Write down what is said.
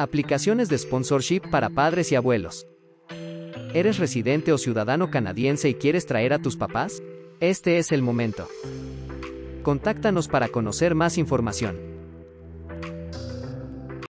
Aplicaciones de sponsorship para padres y abuelos. ¿Eres residente o ciudadano canadiense y quieres traer a tus papás? Este es el momento. Contáctanos para conocer más información.